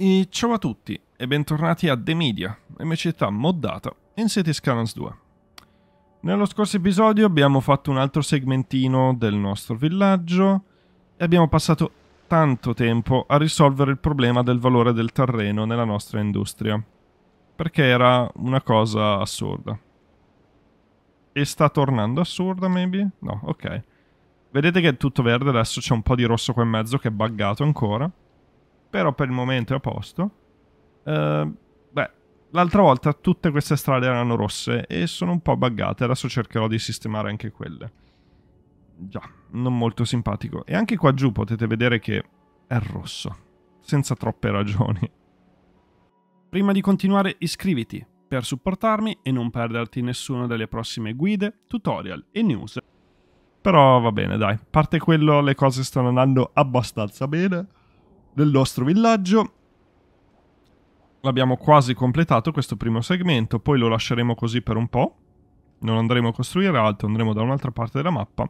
E ciao a tutti e bentornati a Demidia, la mia città moddata in Cities: Skylines 2. Nello scorso episodio abbiamo fatto un altro segmentino del nostro villaggio e abbiamo passato tanto tempo a risolvere il problema del valore del terreno nella nostra industria, perché era una cosa assurda. E sta tornando assurda, maybe? No, ok. Vedete che è tutto verde, adesso c'è un po' di rosso qua in mezzo che è buggato ancora. Però per il momento è a posto. L'altra volta tutte queste strade erano rosse e sono un po' buggate. Adesso cercherò di sistemare anche quelle. Già, non molto simpatico. E anche qua giù potete vedere che è rosso, senza troppe ragioni. Prima di continuare iscriviti per supportarmi e non perderti nessuna delle prossime guide, tutorial e news. Però va bene, dai. A parte quello, le cose stanno andando abbastanza bene. Del nostro villaggio l'abbiamo quasi completato questo primo segmento, poi lo lasceremo così per un po', non andremo a costruire altro, andremo da un'altra parte della mappa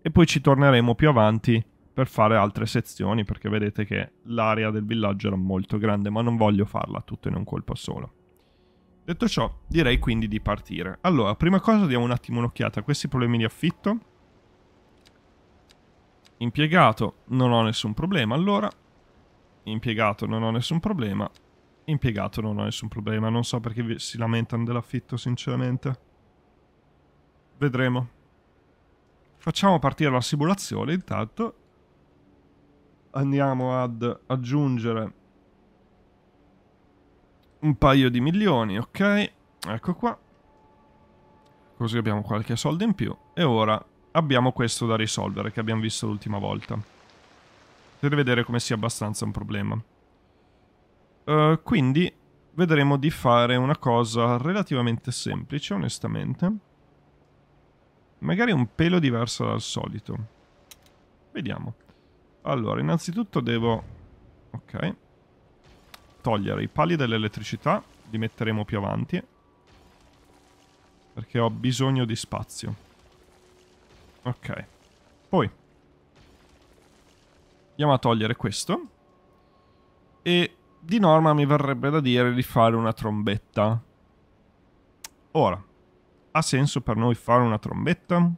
e poi ci torneremo più avanti per fare altre sezioni, perché vedete che l'area del villaggio era molto grande, ma non voglio farla tutto in un colpo solo. Detto ciò, direi quindi di partire. Allora, prima cosa diamo un attimo un'occhiata a questi problemi di affitto. Impiegato, non ho nessun problema, allora. Impiegato, non ho nessun problema. Impiegato, non ho nessun problema. Non so perché si lamentano dell'affitto, sinceramente. Vedremo. Facciamo partire la simulazione, intanto. Andiamo ad aggiungere un paio di milioni, ok? Ecco qua. Così abbiamo qualche soldo in più. E ora abbiamo questo da risolvere, che abbiamo visto l'ultima volta, per vedere come sia abbastanza un problema. Quindi vedremo di fare una cosa relativamente semplice, onestamente. Magari un pelo diverso dal solito. Vediamo. Allora, innanzitutto devo... ok. Togliere i pali dell'elettricità. Li metteremo più avanti, perché ho bisogno di spazio. Ok. Poi andiamo a togliere questo. E di norma mi verrebbe da dire di fare una trombetta. Ora, ha senso per noi fare una trombetta?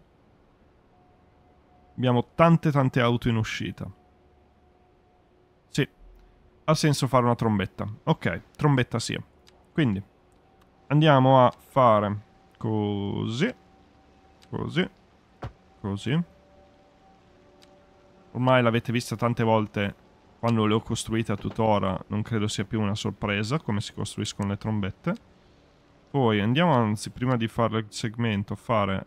Abbiamo tante auto in uscita. Sì, ha senso fare una trombetta. Ok, trombetta sì. Quindi andiamo a fare così. Così. Ormai l'avete vista tante volte quando le ho costruite a tuttora, non credo sia più una sorpresa come si costruiscono le trombette. Poi andiamo, anzi, prima di fare il segmento, a fare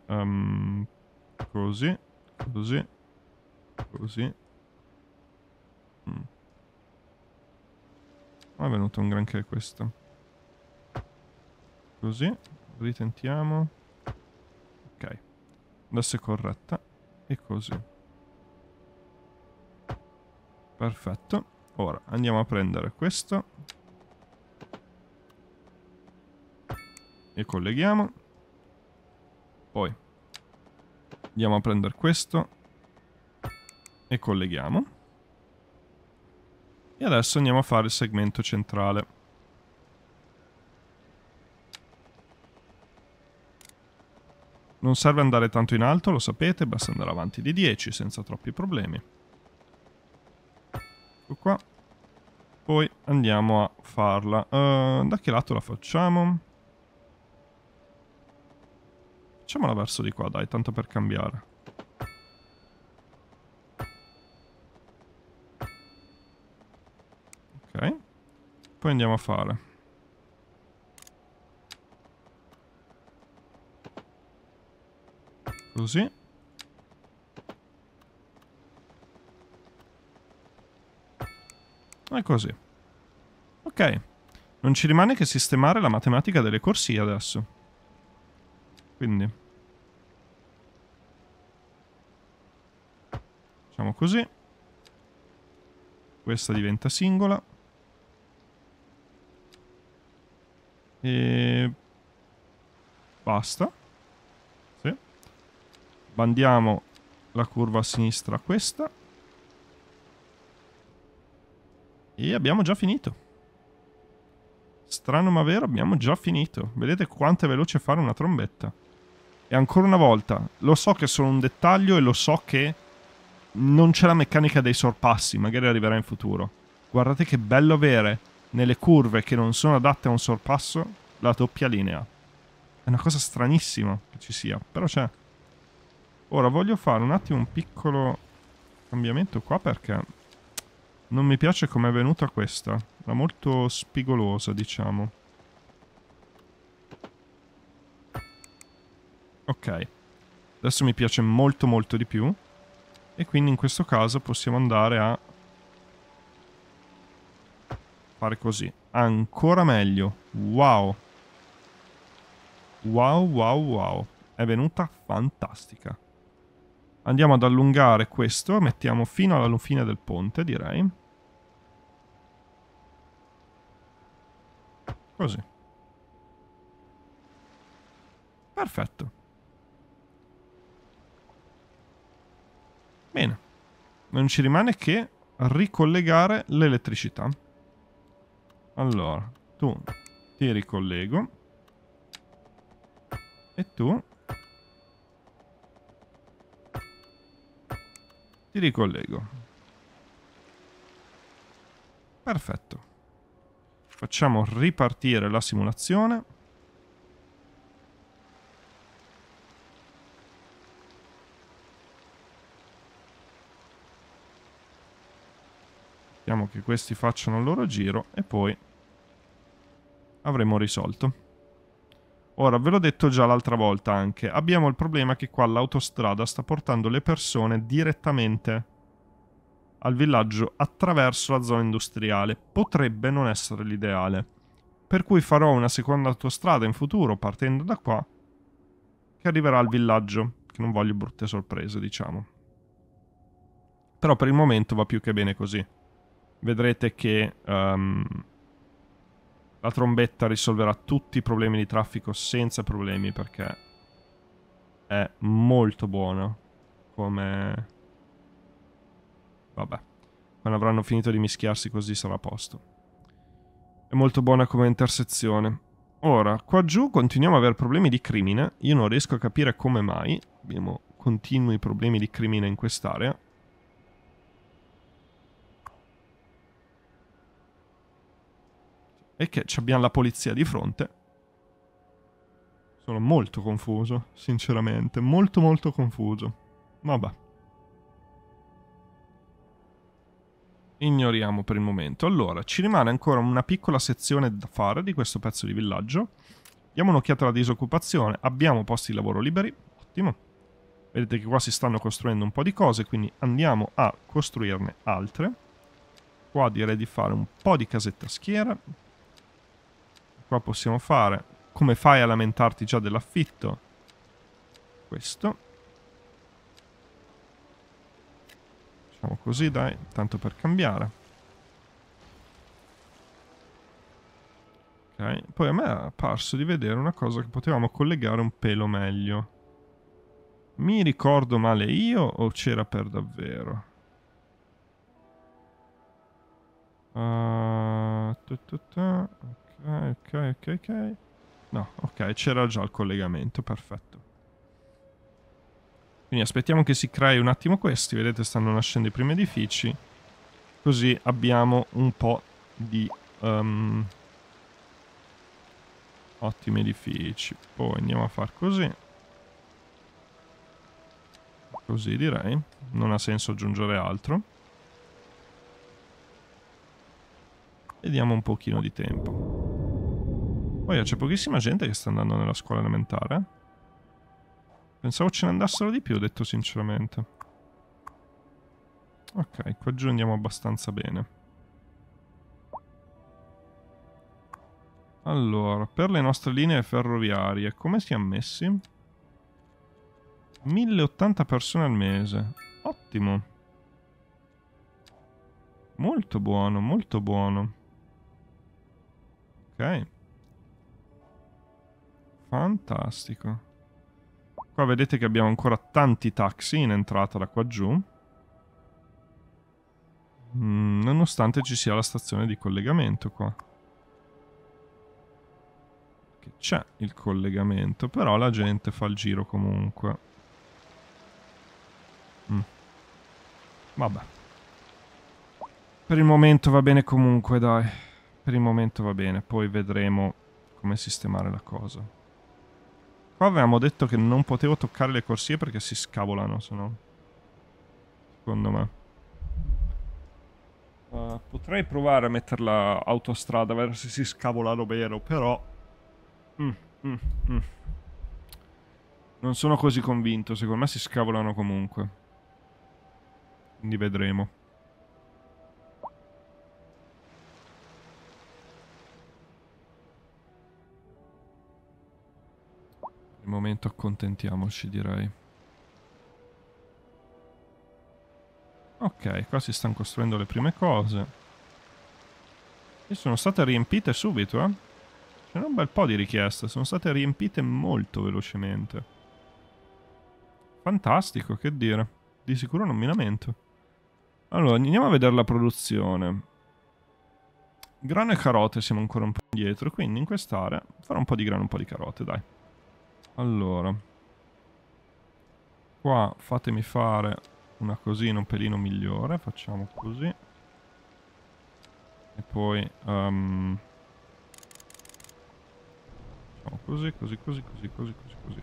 così. Non è venuto un granché questo. Così, ritentiamo. Ok, adesso è corretta. E così. Perfetto, ora andiamo a prendere questo e colleghiamo, poi andiamo a prendere questo e colleghiamo e adesso andiamo a fare il segmento centrale. Non serve andare tanto in alto, lo sapete, basta andare avanti di 10 senza troppi problemi. Qua poi andiamo a farla da che lato la facciamo? Facciamola verso di qua, dai, tanto per cambiare. Ok, poi andiamo a fare così. E così. Ok. Non ci rimane che sistemare la matematica delle corsie adesso. Quindi facciamo così. Questa diventa singola. E basta. Sì. Bandiamo la curva a sinistra a questa. E abbiamo già finito. Strano ma vero, abbiamo già finito. Vedete quanto è veloce fare una trombetta. E ancora una volta, lo so che sono un dettaglio e lo so che non c'è la meccanica dei sorpassi, magari arriverà in futuro. Guardate che bello avere nelle curve che non sono adatte a un sorpasso la doppia linea. È una cosa stranissima che ci sia, però c'è. Ora voglio fare un attimo un piccolo cambiamento qua perché non mi piace com'è venuta questa. Era molto spigolosa, diciamo. Ok. Adesso mi piace molto molto di più. E quindi in questo caso possiamo andare a fare così. Ancora meglio. Wow. Wow, wow, wow. È venuta fantastica. Andiamo ad allungare questo. Mettiamo fino alla fine del ponte, direi. Così. Perfetto. Bene. Non ci rimane che ricollegare l'elettricità. Allora, tu ti ricollego. E tu ti ricollego. Perfetto. Facciamo ripartire la simulazione. Vediamo che questi facciano il loro giro e poi avremo risolto. Ora, ve l'ho detto già l'altra volta anche, abbiamo il problema che qua l'autostrada sta portando le persone direttamente al villaggio attraverso la zona industriale. Potrebbe non essere l'ideale. Per cui farò una seconda autostrada in futuro, partendo da qua, che arriverà al villaggio, che non voglio brutte sorprese, diciamo. Però per il momento va più che bene così. Vedrete che la trombetta risolverà tutti i problemi di traffico senza problemi, perché è molto buona come... Vabbè, quando avranno finito di mischiarsi così sarà a posto. È molto buona come intersezione. Ora, qua giù continuiamo a avere problemi di crimine. Io non riesco a capire come mai. Abbiamo continui problemi di crimine in quest'area. E che abbiamo la polizia di fronte. Sono molto confuso, sinceramente. Molto molto confuso. Vabbè. Ignoriamo per il momento. Allora, ci rimane ancora una piccola sezione da fare di questo pezzo di villaggio. Diamo un'occhiata alla disoccupazione. Abbiamo posti di lavoro liberi. Ottimo. Vedete che qua si stanno costruendo un po' di cose, quindi andiamo a costruirne altre. Qua direi di fare un po' di casetta schiera. Qua possiamo fare... Come fai a lamentarti già dell'affitto? Questo. Facciamo così, dai, tanto per cambiare. Ok, poi a me è apparso di vedere una cosa che potevamo collegare un pelo meglio. Mi ricordo male io o c'era per davvero? Ok. No, ok, c'era già il collegamento, perfetto. Quindi aspettiamo che si crei un attimo questi. Vedete, stanno nascendo i primi edifici. Così abbiamo un po' di ottimi edifici. Poi andiamo a far così. Così direi. Non ha senso aggiungere altro. E diamo un pochino di tempo. Poi c'è pochissima gente che sta andando nella scuola elementare. Pensavo ce ne andassero di più, ho detto sinceramente. Ok, qua giù andiamo abbastanza bene. Allora, per le nostre linee ferroviarie, come siamo messi? 1080 persone al mese. Ottimo. Molto buono, molto buono. Ok. Fantastico. Qua vedete che abbiamo ancora tanti taxi in entrata da qua giù. Nonostante ci sia la stazione di collegamento qua. che c'è il collegamento, però la gente fa il giro comunque. Vabbè. Per il momento va bene comunque, dai. Per il momento va bene, poi vedremo come sistemare la cosa. Qua avevamo detto che non potevo toccare le corsie perché si scavolano, se no. Secondo me. Potrei provare a metterla autostrada, vedere se si scavola davvero, però... Non sono così convinto, secondo me si scavolano comunque. Quindi vedremo. Per il momento accontentiamoci, direi. Ok, qua si stanno costruendo le prime cose. E sono state riempite subito, eh? C'era un bel po' di richieste, sono state riempite molto velocemente. Fantastico, che dire. Di sicuro non mi lamento. Allora, andiamo a vedere la produzione. Grano e carote siamo ancora un po' indietro, quindi in quest'area farò un po' di grano e un po' di carote, dai. Allora. Qua fatemi fare... una cosina un pelino migliore, facciamo così. E poi... facciamo così, così, così, così, così, così, così.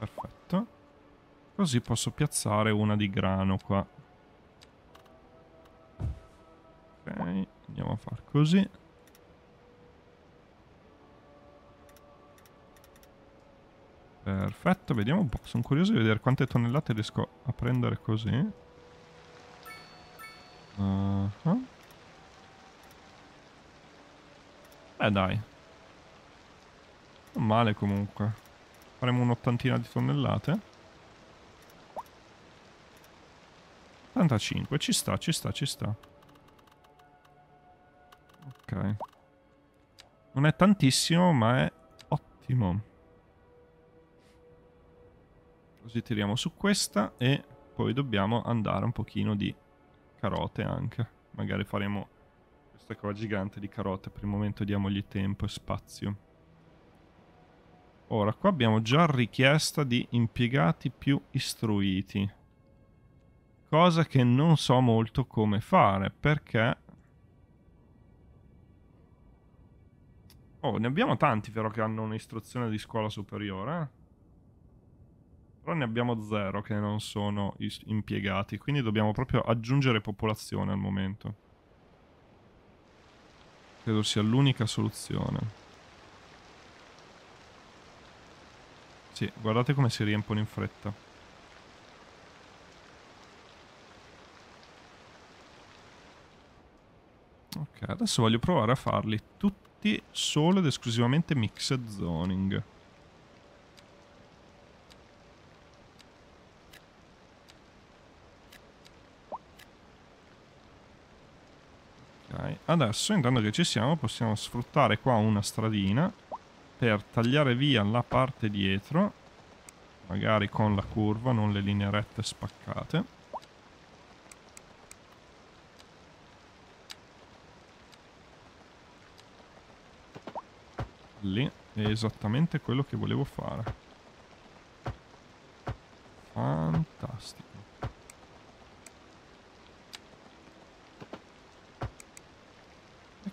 Perfetto. Così posso piazzare una di grano qua. Ok, andiamo a far così. Perfetto, vediamo un po'. Sono curioso di vedere quante tonnellate riesco a prendere così. Beh, dai. Non male comunque. Faremo un'ottantina di tonnellate. 85, ci sta, ci sta, ci sta. Ok. Non è tantissimo, ma è ottimo. Così tiriamo su questa e poi dobbiamo andare un pochino di carote anche. Magari faremo questa cosa gigante di carote. Per il momento diamogli tempo e spazio. Ora, qua abbiamo già richiesta di impiegati più istruiti. Cosa che non so molto come fare, perché... Oh, ne abbiamo tanti però che hanno un'istruzione di scuola superiore, eh? Però ne abbiamo zero che non sono impiegati, quindi dobbiamo proprio aggiungere popolazione al momento. Credo sia l'unica soluzione. Sì, guardate come si riempiono in fretta. Ok, adesso voglio provare a farli tutti solo ed esclusivamente mixed zoning. Adesso, intanto che ci siamo, possiamo sfruttare qua una stradina per tagliare via la parte dietro, magari con la curva, non le linee rette spaccate. Lì è esattamente quello che volevo fare. Fantastico.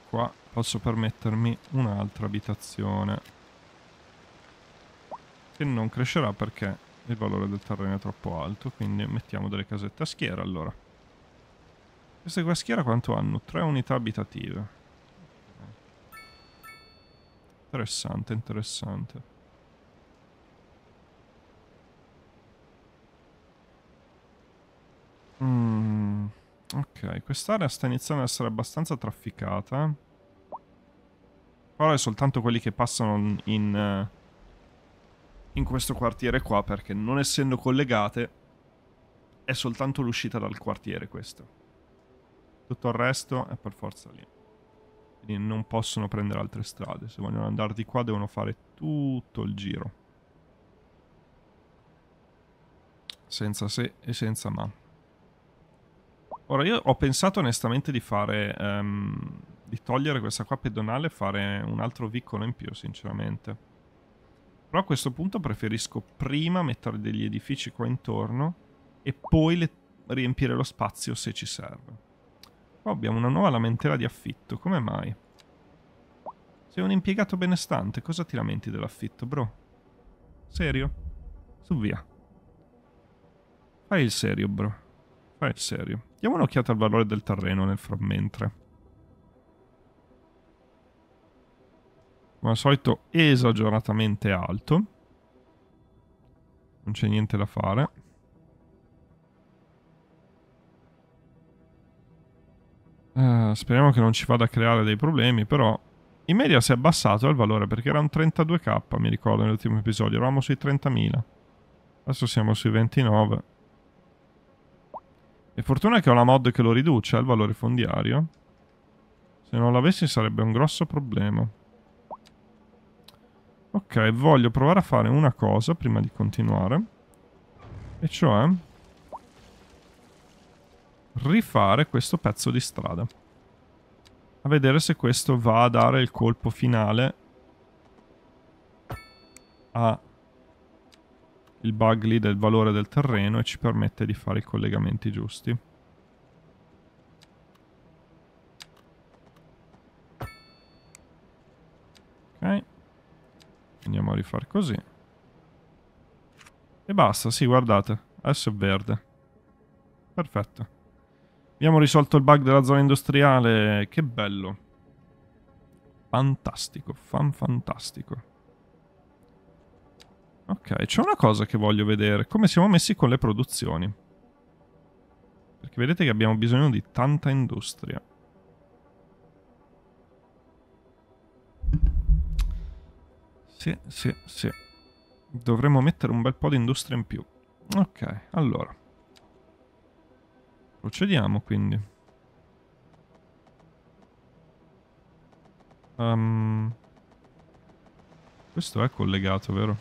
Qua posso permettermi un'altra abitazione che non crescerà perché il valore del terreno è troppo alto, quindi mettiamo delle casette a schiera. Allora, queste qua a schiera quanto hanno? 3 unità abitative. Interessante, interessante. Ok, quest'area sta iniziando ad essere abbastanza trafficata. Però è soltanto quelli che passano in questo quartiere qua, perché non essendo collegate è soltanto l'uscita dal quartiere questa. Tutto il resto è per forza lì. Quindi non possono prendere altre strade. Se vogliono andare di qua devono fare tutto il giro. Senza se e senza ma. Ora, io ho pensato onestamente di fare di togliere questa qua pedonale e fare un altro vicolo in più, sinceramente. Però a questo punto preferisco prima mettere degli edifici qua intorno e poi riempire lo spazio se ci serve. Qua abbiamo una nuova lamentela di affitto, come mai? Sei un impiegato benestante, cosa ti lamenti dell'affitto, bro? Serio? Su, via. Fai il serio, bro. Fai il serio. Diamo un'occhiata al valore del terreno nel frammentre. Come al solito esageratamente alto. Non c'è niente da fare. Speriamo che non ci vada a creare dei problemi, però... in media si è abbassato il valore, perché era un 32k, mi ricordo, nell'ultimo episodio. Eravamo sui 30.000. Adesso siamo sui 29. E fortuna che ho la mod che lo riduce, il valore fondiario. Se non l'avessi sarebbe un grosso problema. Ok, voglio provare a fare una cosa prima di continuare. E cioè... rifare questo pezzo di strada. A vedere se questo va a dare il colpo finale a... il bug lì del valore del terreno e ci permette di fare i collegamenti giusti. Ok. Andiamo a rifare così. E basta, sì, guardate. Adesso è verde. Perfetto. Abbiamo risolto il bug della zona industriale. Che bello. Fantastico, fantastico. Ok, c'è una cosa che voglio vedere. Come siamo messi con le produzioni? Perché vedete che abbiamo bisogno di tanta industria. Sì, sì, sì. Dovremmo mettere un bel po' di industria in più. Ok, allora. Procediamo, quindi. Questo è collegato, vero?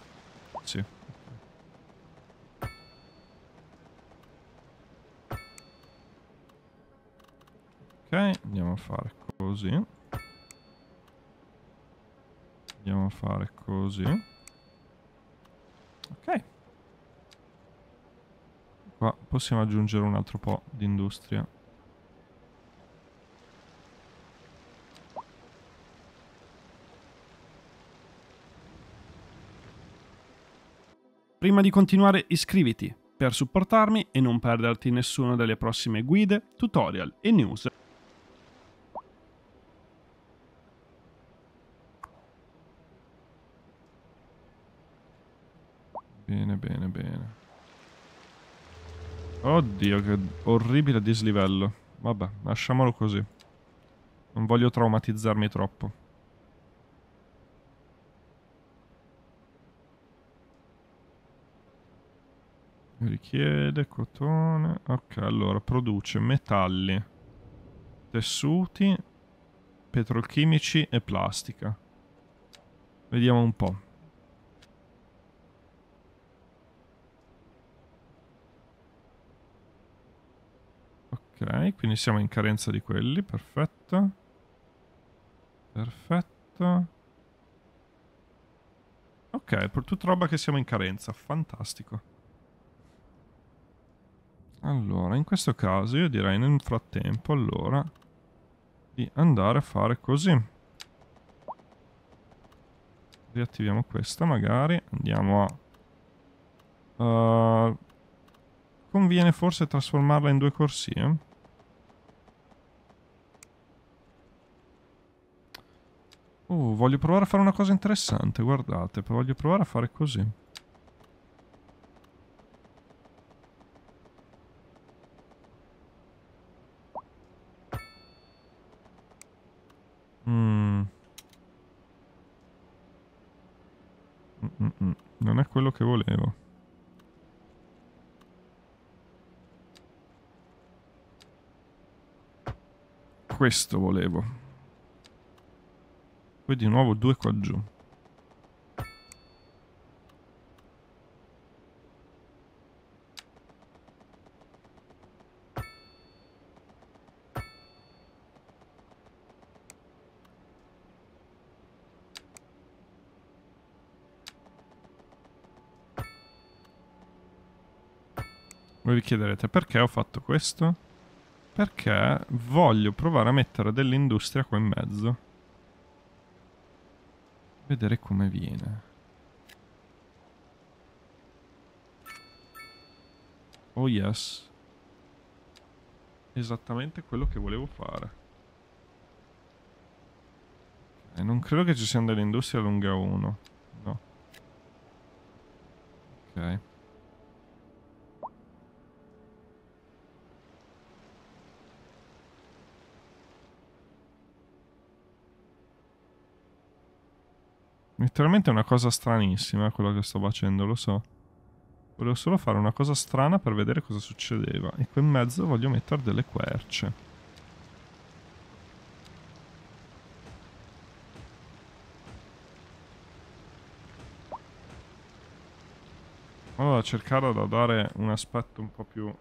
Sì. Ok, andiamo a fare così. Andiamo a fare così. Ok. Qua possiamo aggiungere un altro po' di industria. Prima di continuare iscriviti per supportarmi e non perderti nessuna delle prossime guide, tutorial e news. Bene, bene, bene. Oddio, che orribile dislivello. Vabbè, lasciamolo così. Non voglio traumatizzarmi troppo. Richiede cotone. Ok, allora produce metalli, tessuti, petrolchimici e plastica. Vediamo un po'. Ok, quindi siamo in carenza di quelli. Perfetto. Perfetto. Ok, per tutta roba che siamo in carenza. Fantastico. Allora, in questo caso io direi nel frattempo, allora, di andare a fare così. Riattiviamo questa magari, andiamo a... conviene forse trasformarla in due corsie? Voglio provare a fare una cosa interessante, guardate, voglio provare a fare così. Non è quello che volevo. Questo volevo. Poi di nuovo due qua giù. Voi vi chiederete perché ho fatto questo? Perché voglio provare a mettere dell'industria qua in mezzo. Vedere come viene. Oh yes. Esattamente quello che volevo fare. E non credo che ci siano delle industrie a lunga 1. No. Ok. Letteralmente è una cosa stranissima quello che sto facendo, lo so. Volevo solo fare una cosa strana per vedere cosa succedeva. E qui in mezzo voglio mettere delle querce. Vado a cercare da dare un aspetto un po' più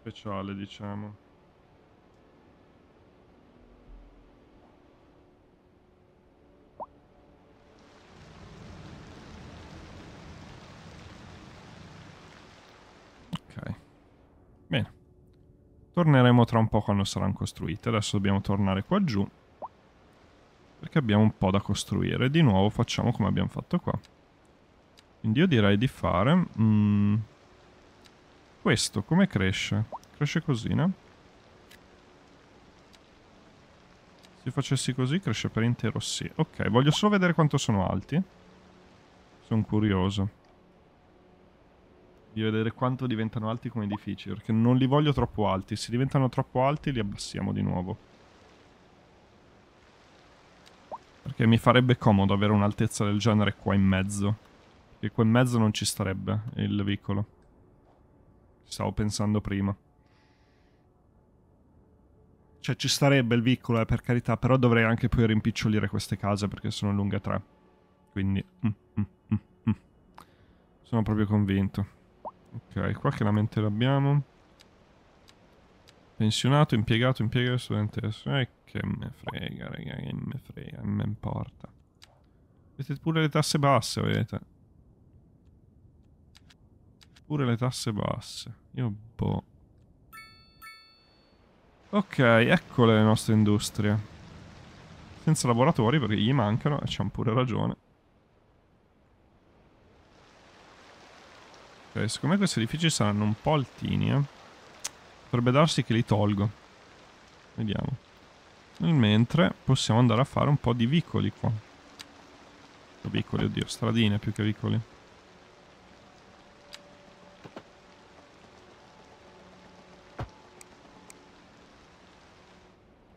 speciale, diciamo. Bene, torneremo tra un po' quando saranno costruite. Adesso dobbiamo tornare qua giù, perché abbiamo un po' da costruire. Di nuovo facciamo come abbiamo fatto qua. Quindi io direi di fare... questo come cresce? Cresce così, no? Se facessi così cresce per intero, sì. Ok, voglio solo vedere quanto sono alti. Sono curioso di vedere quanto diventano alti come edifici, perché non li voglio troppo alti. Se diventano troppo alti li abbassiamo di nuovo, perché mi farebbe comodo avere un'altezza del genere qua in mezzo, perché qua in mezzo non ci starebbe il vicolo. Stavo pensando prima, cioè ci starebbe il vicolo, per carità, però dovrei anche poi rimpicciolire queste case perché sono lunghe 3. Quindi sono proprio convinto. Ok, qua che lamentela abbiamo? Pensionato, impiegato, studentessa. Che me frega, raga, che me frega, non me importa. Vedete pure le tasse basse, vedete? Pure le tasse basse. Io boh. Ok, eccole le nostre industrie. Senza lavoratori perché gli mancano, e c'hanno pure ragione. Ok, secondo me questi edifici saranno un po' altini, eh. Potrebbe darsi che li tolgo. Vediamo. Nel mentre possiamo andare a fare un po' di vicoli qua. Vicoli, oddio, stradine più che vicoli.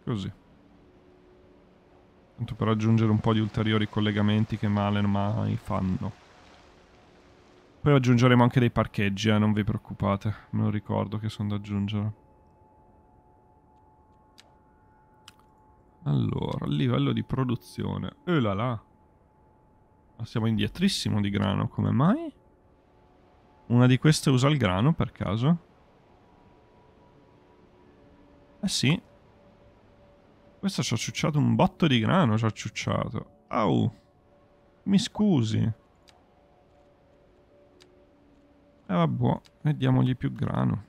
Così. Tanto per aggiungere un po' di ulteriori collegamenti che male mai fanno. Poi aggiungeremo anche dei parcheggi, non vi preoccupate. Me lo ricordo che sono da aggiungere. Allora, livello di produzione. E là là. Ma siamo indietrissimo di grano, come mai? Una di queste usa il grano, per caso? Eh sì. Questa ci ha ciucciato un botto di grano, ci ha ciucciato. Au. Mi scusi. Vabbè, e diamogli più grano.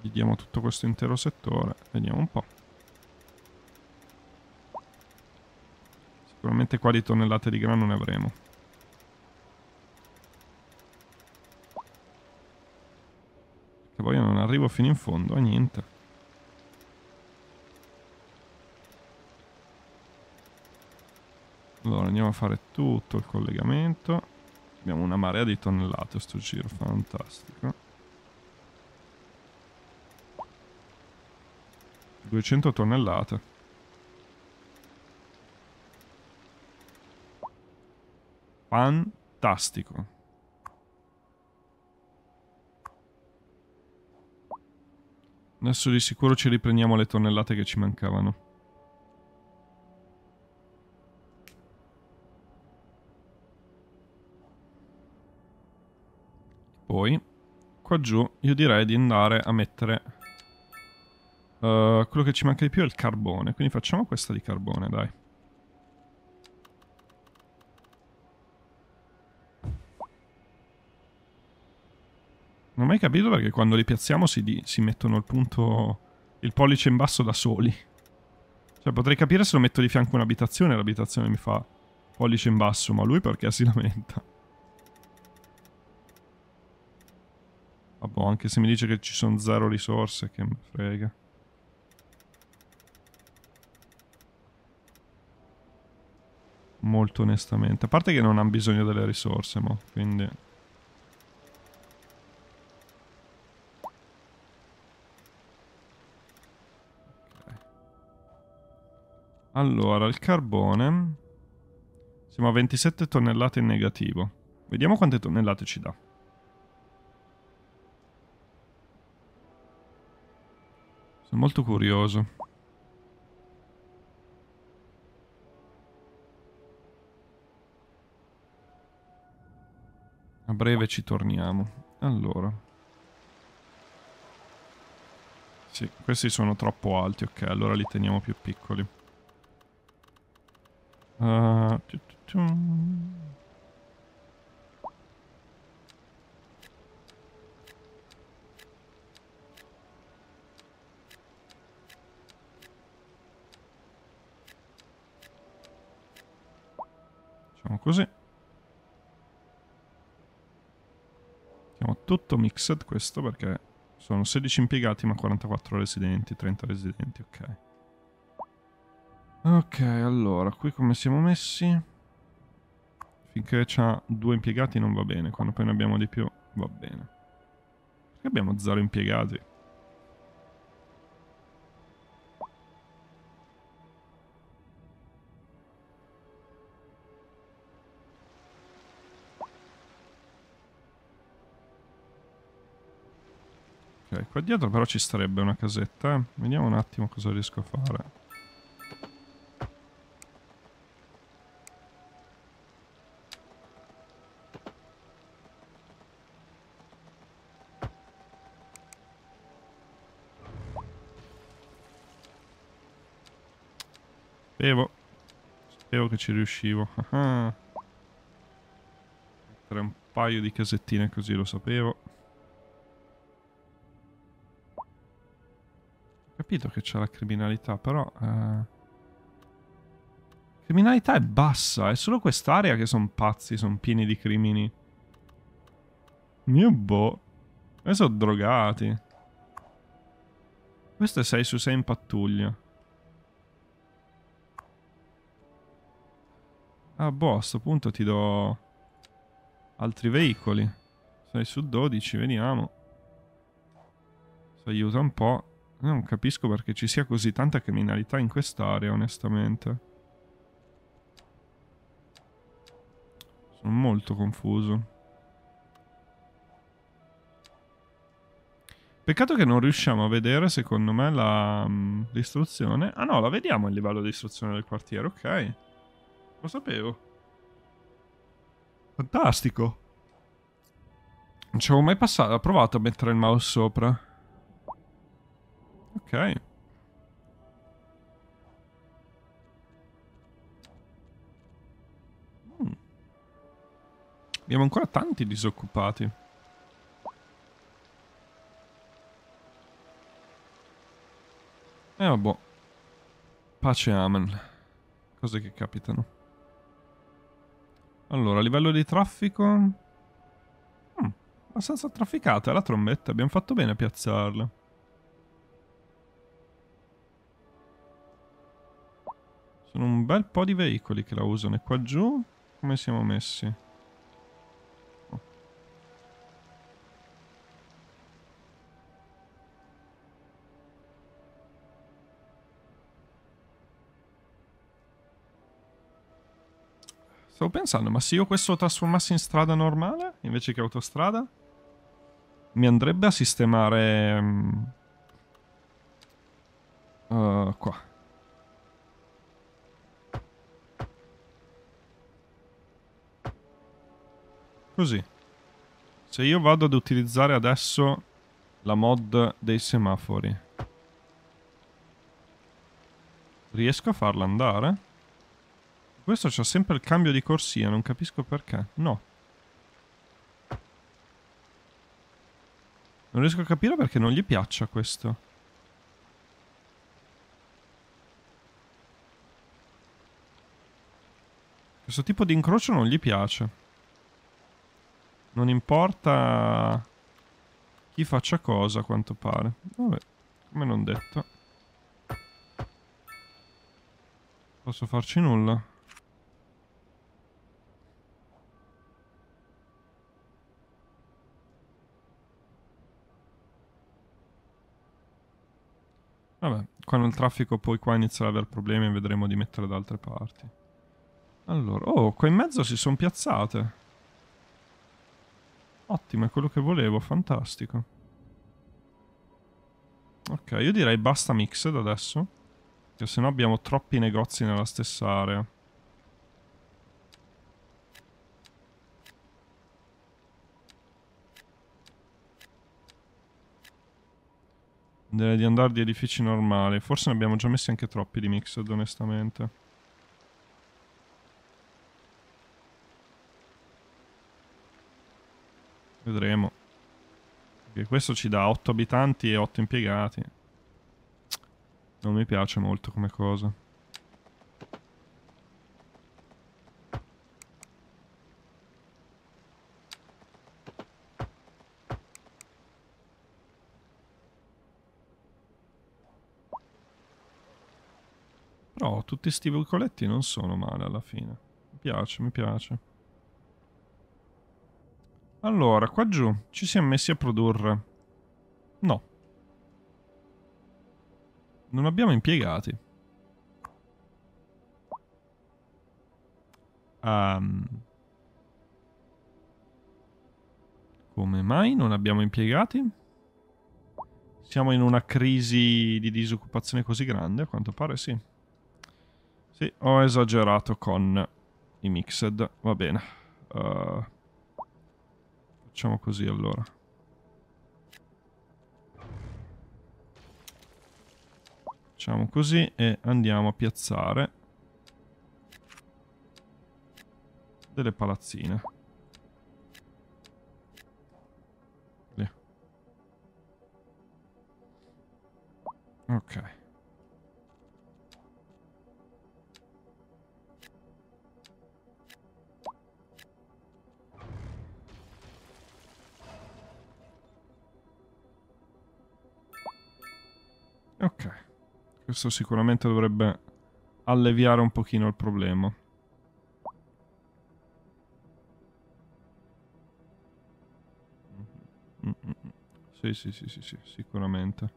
Gli diamo tutto questo intero settore. Vediamo un po'. Sicuramente qua di tonnellate di grano ne avremo. Perché poi io non arrivo fino in fondo a niente. Allora andiamo a fare tutto il collegamento. Abbiamo una marea di tonnellate sto giro, fantastico. 200 tonnellate. Fantastico. Adesso di sicuro ci riprendiamo le tonnellate che ci mancavano. Poi, qua giù, io direi di andare a mettere... quello che ci manca di più è il carbone, quindi facciamo questa di carbone, dai. mai capito perché quando li piazziamo si mettono il punto... il pollice in basso da soli. Cioè potrei capire se lo metto di fianco a un'abitazione e l'abitazione mi fa pollice in basso, ma lui perché si lamenta? Vabbè, anche se mi dice che ci sono zero risorse, che mi frega. Molto onestamente. A parte che non hanno bisogno delle risorse, mo, quindi... Okay. Allora, il carbone... Siamo a 27 tonnellate in negativo. Vediamo quante tonnellate ci dà. Sono molto curioso. A breve ci torniamo. Allora. Sì, questi sono troppo alti. Ok, allora li teniamo più piccoli. Facciamo così. Tutto mixed questo perché sono 16 impiegati ma 44 residenti, 30 residenti, ok. Ok, allora, qui come siamo messi? Finché c'ha 2 impiegati non va bene, quando poi ne abbiamo di più va bene. Perché abbiamo 0 impiegati? Ok, qua dietro però ci starebbe una casetta, eh? Vediamo un attimo cosa riesco a fare. Sapevo che ci riuscivo. Mettere un paio di casettine così, lo sapevo. Capito che c'è la criminalità, però... Criminalità è bassa, è solo quest'area che sono pazzi, sono pieni di crimini. Mio boh. Adesso sono drogati. Questo è 6 su 6 in pattuglia. Ah boh, a sto punto ti do... altri veicoli. 6 su 12, vediamo. Ci aiuta un po'. Non capisco perché ci sia così tanta criminalità in quest'area, onestamente. Sono molto confuso. Peccato che non riusciamo a vedere, secondo me, l'istruzione. Ah no, la vediamo il livello di istruzione del quartiere, ok. Lo sapevo. Fantastico. Non ci avevo mai passato, ho provato a mettere il mouse sopra. Ok. Abbiamo ancora tanti disoccupati. E vabbè. Pace amen. Cose che capitano. Allora, a livello di traffico... abbastanza trafficata la trombetta. Abbiamo fatto bene a piazzarla. Sono un bel po' di veicoli che la usano. E qua giù come siamo messi? Oh. Stavo pensando, ma se io questo lo trasformassi in strada normale invece che autostrada, mi andrebbe a sistemare qua. Così. Se io vado ad utilizzare adesso la mod dei semafori, riesco a farla andare? Questo c'ha sempre il cambio di corsia, non capisco perché. No. Non riesco a capire perché non gli piaccia questo. Questo tipo di incrocio non gli piace. Non importa chi faccia cosa, a quanto pare. Vabbè, come non detto. Posso farci nulla. Vabbè, quando il traffico poi qua inizierà ad aver problemi e vedremo di mettere da altre parti. Allora, oh, qua in mezzo si sono piazzate. Ottimo, è quello che volevo, fantastico. Ok, io direi basta mixed adesso, che sennò abbiamo troppi negozi nella stessa area. Direi di andare di edifici normali. Forse ne abbiamo già messi anche troppi di mixed, onestamente. Vedremo. Perché questo ci dà 8 abitanti e 8 impiegati. Non mi piace molto come cosa. Però tutti sti vicoletti non sono male alla fine. Mi piace, mi piace. Allora, qua giù ci siamo messi a produrre. No. Non abbiamo impiegati. Come mai non abbiamo impiegati? Siamo in una crisi di disoccupazione così grande, a quanto pare sì. Sì, ho esagerato con i mixed, va bene. Facciamo così allora. Facciamo così e andiamo a piazzare delle palazzine. Lì. Ok. Ok, questo sicuramente dovrebbe alleviare un pochino il problema. Sì, sì, sì, sì, sì, sicuramente.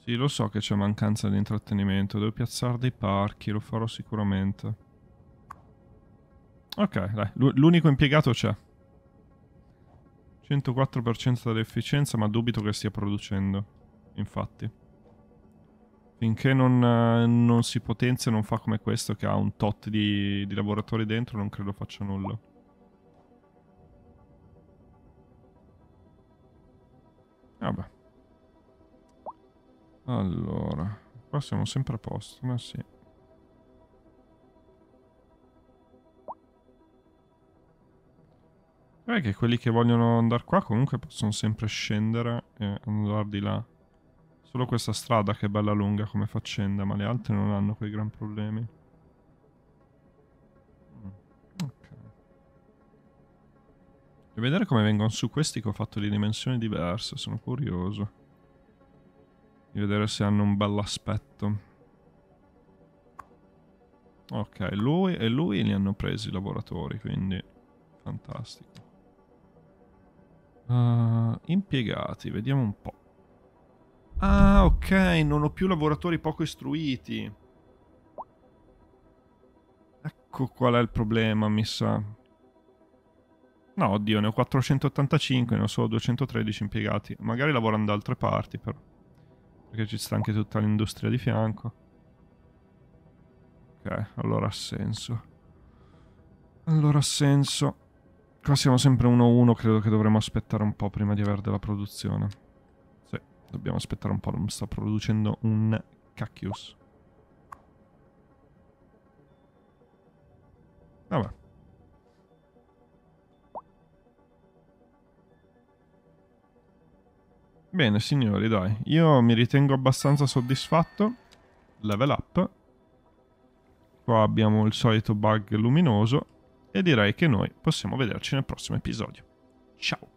Sì, lo so che c'è mancanza di intrattenimento, devo piazzare dei parchi, lo farò sicuramente. Ok, dai, l'unico impiegato c'è. 104% dell'efficienza, ma dubito che stia producendo. Infatti, finché non si potenzia, non fa come questo che ha un tot di lavoratori dentro, non credo faccia nulla. Vabbè. Allora, qua siamo sempre a posto, ma sì. È che quelli che vogliono andare qua comunque possono sempre scendere e andare di là. Solo questa strada che è bella lunga come faccenda, ma le altre non hanno quei gran problemi. Ok. E vedere come vengono su questi che ho fatto di dimensioni diverse, sono curioso. Di vedere se hanno un bell'aspetto. Ok, lui e lui li hanno presi i lavoratori, quindi fantastico. Impiegati, vediamo un po'. Ah, ok, non ho più lavoratori poco istruiti. Ecco qual è il problema, mi sa. No, oddio, ne ho 485, ne ho solo 213 impiegati. Magari lavorano da altre parti, però. Perché ci sta anche tutta l'industria di fianco. Ok, allora ha senso. Allora ha senso. Qua siamo sempre 1-1, credo che dovremmo aspettare un po' prima di avere della produzione. Dobbiamo aspettare un po', non sta producendo un cacchius. Vabbè. Bene signori, dai, io mi ritengo abbastanza soddisfatto. Level up. Qua abbiamo il solito bug luminoso e direi che noi possiamo vederci nel prossimo episodio. Ciao!